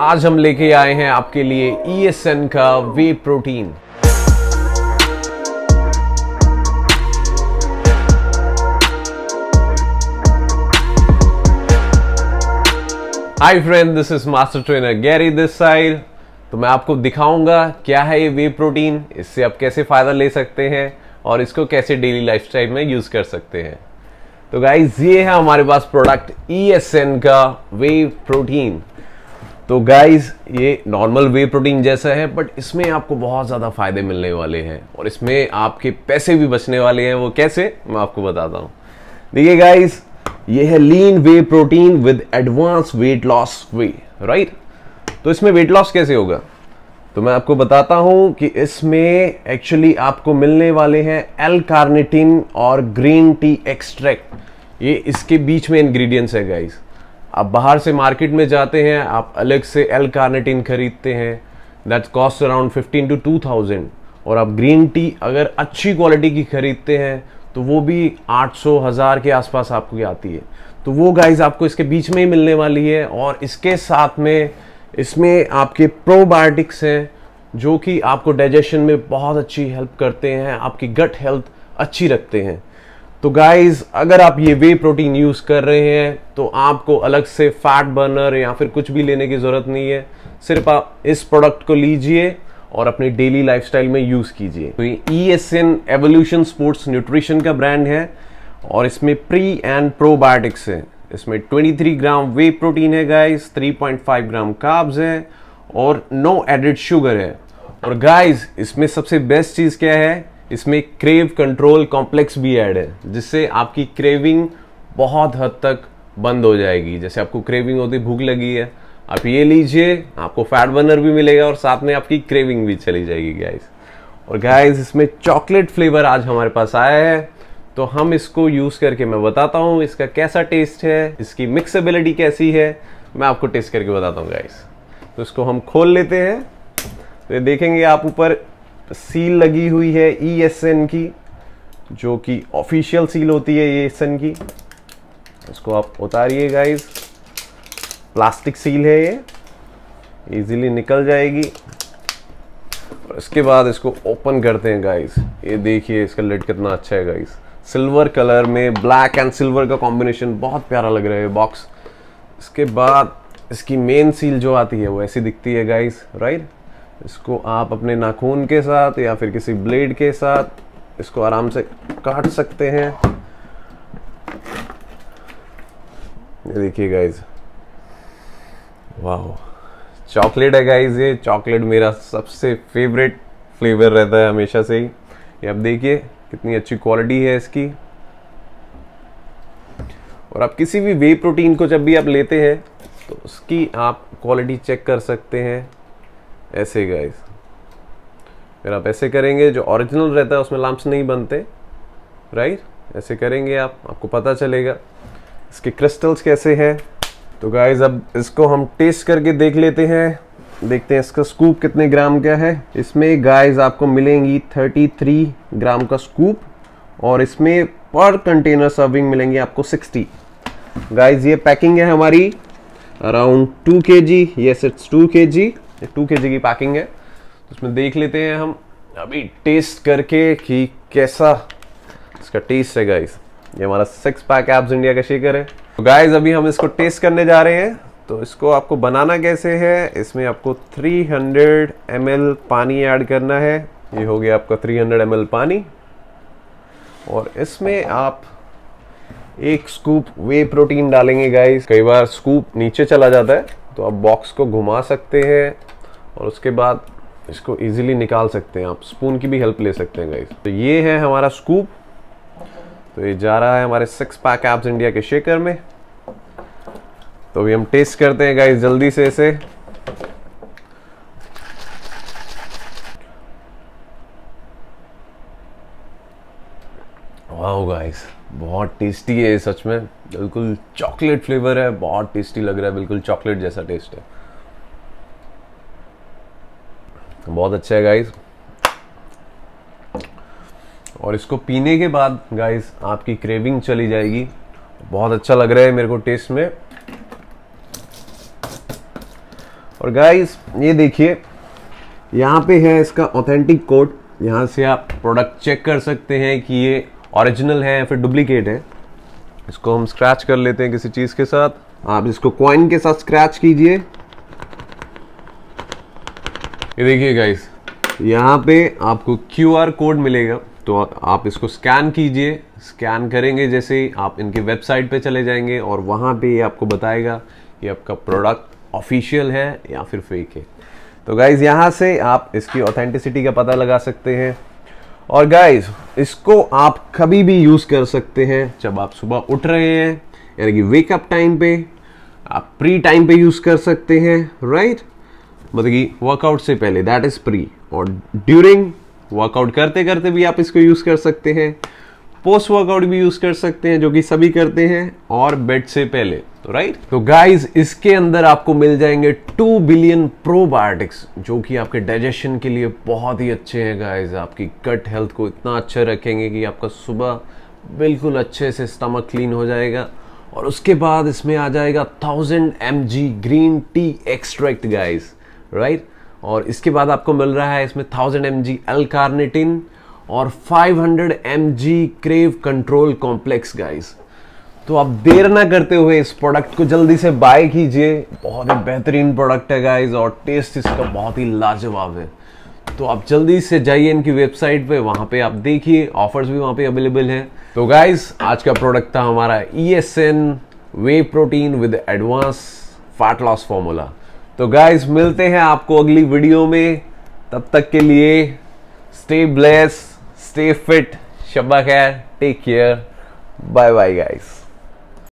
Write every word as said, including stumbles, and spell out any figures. आज हम लेके आए हैं आपके लिए ई एस एन का whey protein. Hi friend, this is master trainer Gary this side. तो मैं आपको दिखाऊंगा क्या है ये वे प्रोटीन, इससे आप कैसे फायदा ले सकते हैं और इसको कैसे डेली लाइफस्टाइल में यूज कर सकते हैं। तो गाइज, ये है हमारे पास प्रोडक्ट ई एस एन का वे प्रोटीन। तो गाइज, ये नॉर्मल वे प्रोटीन जैसा है, बट इसमें आपको बहुत ज़्यादा फायदे मिलने वाले हैं और इसमें आपके पैसे भी बचने वाले हैं। वो कैसे, मैं आपको बताता हूँ। देखिए गाइज, ये है lean whey protein with advance weight loss whey, right. तो इसमें वेट लॉस कैसे होगा, तो मैं आपको बताता हूँ कि इसमें एक्चुअली आपको मिलने वाले हैं एल कार्निटीन और ग्रीन टी एक्स्ट्रैक्ट। ये इसके बीच में इन्ग्रीडियंट्स है गाइज। आप बाहर से मार्केट में जाते हैं, आप अलग से एल कार्निटीन खरीदते हैं, that cost around fifteen to two thousand. और आप ग्रीन टी अगर अच्छी क्वालिटी की खरीदते हैं तो वो भी आठ सौ हज़ार के आसपास आपको आती है। तो वो गाइज आपको इसके बीच में ही मिलने वाली है। और इसके साथ में इसमें आपके प्रोबायोटिक्स हैं जो कि आपको डाइजेशन में बहुत अच्छी हेल्प करते हैं, आपकी गट हेल्थ अच्छी रखते हैं। तो गाइज, अगर आप ये वे प्रोटीन यूज़ कर रहे हैं तो आपको अलग से फैट बर्नर या फिर कुछ भी लेने की ज़रूरत नहीं है। सिर्फ आप इस प्रोडक्ट को लीजिए और अपनी डेली लाइफस्टाइल में यूज़ कीजिए। तो ये E S N evolution sports nutrition का ब्रांड है और इसमें प्री एंड प्रोबायोटिक्स है। इसमें तेईस ग्राम वे प्रोटीन है गाइज, तीन पॉइंट पाँच ग्राम कार्ब्स है और नो एडेड शुगर है। और गाइज, इसमें सबसे बेस्ट चीज़ क्या है, इसमें क्रेव कंट्रोल कॉम्प्लेक्स भी ऐड है, जिससे आपकी क्रेविंग बहुत हद तक बंद हो जाएगी। जैसे आपको क्रेविंग होती, भूख लगी है, आप ये लीजिए, आपको फैट बर्नर भी मिलेगा और साथ में आपकी क्रेविंग भी चली जाएगी गाइस। और गाइस, इसमें चॉकलेट फ्लेवर आज हमारे पास आया है, तो हम इसको यूज़ करके, मैं बताता हूँ इसका कैसा टेस्ट है, इसकी मिक्सएबिलिटी कैसी है, मैं आपको टेस्ट करके बताता हूँ गाइस। तो इसको हम खोल लेते हैं, तो ये देखेंगे आप ऊपर सील लगी हुई है ई एस एन की, जो कि ऑफिशियल सील होती है ई एस एन की। इसको आप उतारिए गाइज, प्लास्टिक सील है, ये इजीली निकल जाएगी। और इसके बाद इसको ओपन करते हैं गाइज। ये देखिए इसका लिड कितना अच्छा है गाइज, सिल्वर कलर में, ब्लैक एंड सिल्वर का कॉम्बिनेशन बहुत प्यारा लग रहा है बॉक्स। इसके बाद इसकी मेन सील जो आती है वो ऐसी दिखती है गाइज, राइट। इसको आप अपने नाखून के साथ या फिर किसी ब्लेड के साथ इसको आराम से काट सकते हैं। ये देखिए गाइज, वाह, चॉकलेट है गाइज। ये चॉकलेट मेरा सबसे फेवरेट फ्लेवर रहता है हमेशा से ही। ये आप देखिए कितनी अच्छी क्वालिटी है इसकी। और आप किसी भी वे प्रोटीन को जब भी आप लेते हैं तो उसकी आप क्वालिटी चेक कर सकते हैं ऐसे गाइज। फिर आप ऐसे करेंगे, जो ओरिजिनल रहता है उसमें लम्प्स नहीं बनते, राइट। ऐसे करेंगे आप, आपको पता चलेगा इसके क्रिस्टल्स कैसे हैं। तो गाइज, अब इसको हम टेस्ट करके देख लेते हैं, देखते हैं इसका स्कूप कितने ग्राम का है। इसमें गाइज आपको मिलेंगी तैंतीस ग्राम का स्कूप और इसमें पर कंटेनर सर्विंग मिलेंगी आपको साठ। गाइज, ये पैकिंग है हमारी अराउंड टू के जी, येस इट्स टू के जी, टू के जी की पैकिंग है। तो उसमें देख लेते हैं हम अभी टेस्ट करके कि कैसा इसका टेस्ट है गाइज। ये हमारा सिक्स पैक एब्स इंडिया का शेकर है। तो गाइज, अभी हम इसको टेस्ट करने जा रहे हैं। तो इसको आपको बनाना कैसे है, इसमें आपको तीन सौ एम एल पानी ऐड करना है। ये हो गया आपका तीन सौ एम एल पानी। और इसमें आप एक स्कूप वे प्रोटीन डालेंगे गाइज। कई बार स्कूप नीचे चला जाता है तो आप बॉक्स को घुमा सकते हैं और उसके बाद इसको इजीली निकाल सकते हैं। आप स्पून की भी हेल्प ले सकते हैं गाइज। तो ये है हमारा स्कूप, तो ये जा रहा है हमारे सिक्स पैक एब्स इंडिया के शेकर में। तो अभी हम टेस्ट करते हैं गाइज जल्दी से इसे। वाओ गाइज, बहुत टेस्टी है सच में, बिल्कुल चॉकलेट फ्लेवर है, बहुत टेस्टी लग रहा है, बिल्कुल चॉकलेट जैसा टेस्ट है, बहुत अच्छा है गाइज। और इसको पीने के बाद गाइज आपकी क्रेविंग चली जाएगी। बहुत अच्छा लग रहा है मेरे को टेस्ट में। और गाइस ये देखिए यहाँ पे है इसका ऑथेंटिक कोड, यहाँ से आप प्रोडक्ट चेक कर सकते हैं कि ये ओरिजिनल है या फिर डुप्लीकेट है। इसको हम स्क्रैच कर लेते हैं किसी चीज़ के साथ, आप इसको कॉइन के साथ स्क्रैच कीजिए। ये देखिए गाइस यहाँ पे आपको क्यूआर कोड मिलेगा, तो आप इसको स्कैन कीजिए। स्कैन करेंगे जैसे ही आप इनके वेबसाइट पे चले जाएंगे और वहाँ पे ये आपको बताएगा ये आपका प्रोडक्ट ऑफिशियल है या फिर फेक है। तो गाइज़ यहाँ से आप इसकी ऑथेंटिसिटी का पता लगा सकते हैं। और गाइज़ इसको आप कभी भी यूज़ कर सकते हैं, जब आप सुबह उठ रहे हैं यानी कि वेकअप टाइम पे, आप प्री टाइम पे यूज़ कर सकते हैं, राइट, मतलब कि वर्कआउट से पहले, दैट इज़ प्री। और ड्यूरिंग वर्कआउट करते करते भी आप इसको यूज़ कर सकते हैं, पोस्ट वर्कआउट भी यूज़ कर सकते हैं जो कि सभी करते हैं, और बेड से पहले, तो राइट। तो गाइज इसके अंदर आपको मिल जाएंगे टू बिलियन प्रोबायोटिक्स जो कि आपके डाइजेशन के लिए बहुत ही अच्छे हैं। गाइज आपकी गट हेल्थ को इतना अच्छा रखेंगे कि आपका सुबह बिल्कुल अच्छे से स्टमक क्लीन हो जाएगा। और उसके बाद इसमें आ जाएगा thousand M G green tea extract guys, right. और इसके बाद आपको मिल रहा है इसमें थाउजेंड एम जी एल-कार्निटिन और five hundred M G crave control complex guys. तो आप देर ना करते हुए इस प्रोडक्ट को जल्दी से बाय कीजिए, बहुत ही बेहतरीन प्रोडक्ट है गाइस और टेस्ट इसका बहुत ही लाजवाब है। तो आप जल्दी से जाइए इनकी वेबसाइट पे, वहाँ पे आप देखिए, ऑफर्स भी वहाँ पे अवेलेबल हैं। तो गाइस आज का प्रोडक्ट था हमारा E S N whey protein with advance fat loss formula. तो गाइस मिलते हैं आपको अगली वीडियो में, तब तक के लिए स्टे ब्लेस, स्टे फिट, शब्बा खैर, take care, bye bye guys.